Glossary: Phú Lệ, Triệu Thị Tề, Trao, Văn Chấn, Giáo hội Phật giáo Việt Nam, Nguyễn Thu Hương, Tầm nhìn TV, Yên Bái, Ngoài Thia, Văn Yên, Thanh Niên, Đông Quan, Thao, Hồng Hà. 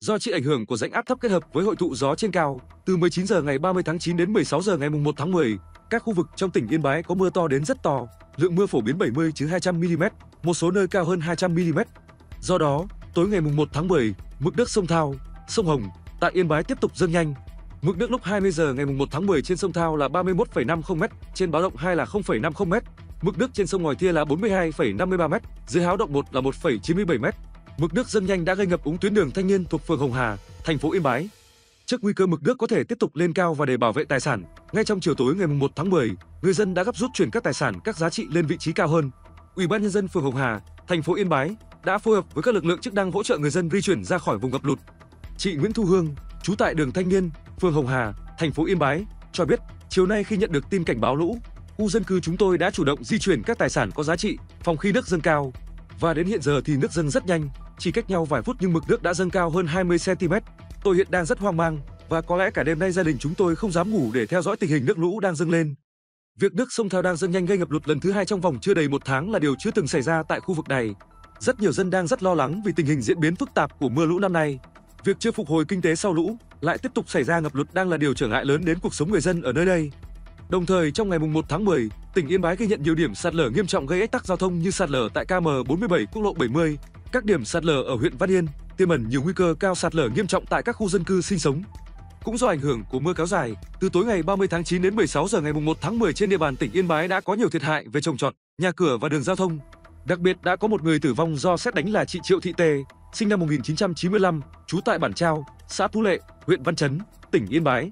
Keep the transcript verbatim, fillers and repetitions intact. Do chịu ảnh hưởng của rãnh áp thấp kết hợp với hội tụ gió trên cao, từ mười chín giờ ngày ba mươi tháng chín đến mười sáu giờ ngày mùng một tháng mười, các khu vực trong tỉnh Yên Bái có mưa to đến rất to, lượng mưa phổ biến bảy mươi đến hai trăm mi-li-mét, một số nơi cao hơn hai trăm mi-li-mét. Do đó, tối ngày mùng một tháng mười, mực nước sông Thao, sông Hồng tại Yên Bái tiếp tục dâng nhanh. Mực nước lúc hai mươi giờ ngày mùng một tháng mười trên sông Thao là ba mươi mốt phẩy năm không mét, trên báo động hai là không phẩy năm không mét. Mực nước trên sông Ngoài Thia là bốn mươi hai phẩy năm ba mét, dưới háo động một là một phẩy chín bảy mét. Mực nước dâng nhanh đã gây ngập úng tuyến đường Thanh Niên thuộc phường Hồng Hà, thành phố Yên Bái. Trước nguy cơ mực nước có thể tiếp tục lên cao và để bảo vệ tài sản, ngay trong chiều tối ngày mùng một tháng mười, người dân đã gấp rút chuyển các tài sản các giá trị lên vị trí cao hơn. Ủy ban nhân dân phường Hồng Hà, thành phố Yên Bái đã phối hợp với các lực lượng chức năng hỗ trợ người dân di chuyển ra khỏi vùng ngập lụt. Chị Nguyễn Thu Hương, trú tại đường Thanh Niên, phường Hồng Hà, thành phố Yên Bái cho biết, chiều nay khi nhận được tin cảnh báo lũ, khu dân cư chúng tôi đã chủ động di chuyển các tài sản có giá trị phòng khi nước dâng cao. Và đến hiện giờ thì nước dâng rất nhanh, chỉ cách nhau vài phút nhưng mực nước đã dâng cao hơn hai mươi xăng-ti-mét. Tôi hiện đang rất hoang mang và có lẽ cả đêm nay gia đình chúng tôi không dám ngủ để theo dõi tình hình nước lũ đang dâng lên. Việc nước sông Thao đang dâng nhanh gây ngập lụt lần thứ hai trong vòng chưa đầy một tháng là điều chưa từng xảy ra tại khu vực này. Rất nhiều dân đang rất lo lắng vì tình hình diễn biến phức tạp của mưa lũ năm nay. Việc chưa phục hồi kinh tế sau lũ lại tiếp tục xảy ra ngập lụt đang là điều trở ngại lớn đến cuộc sống người dân ở nơi đây. Đồng thời, trong ngày mùng một tháng mười, tỉnh Yên Bái ghi nhận nhiều điểm sạt lở nghiêm trọng gây ách tắc giao thông như sạt lở tại ki-lô mét bốn mươi bảy quốc lộ bảy mươi, các điểm sạt lở ở huyện Văn Yên, tiềm ẩn nhiều nguy cơ cao sạt lở nghiêm trọng tại các khu dân cư sinh sống. Cũng do ảnh hưởng của mưa kéo dài, từ tối ngày ba mươi tháng chín đến mười sáu giờ ngày mùng một tháng mười trên địa bàn tỉnh Yên Bái đã có nhiều thiệt hại về trồng trọt, nhà cửa và đường giao thông. Đặc biệt đã có một người tử vong do sét đánh là chị Triệu Thị Tề, sinh năm một nghìn chín trăm chín mươi lăm, trú tại bản Trao, xã Phú Lệ, huyện Văn Chấn, tỉnh Yên Bái.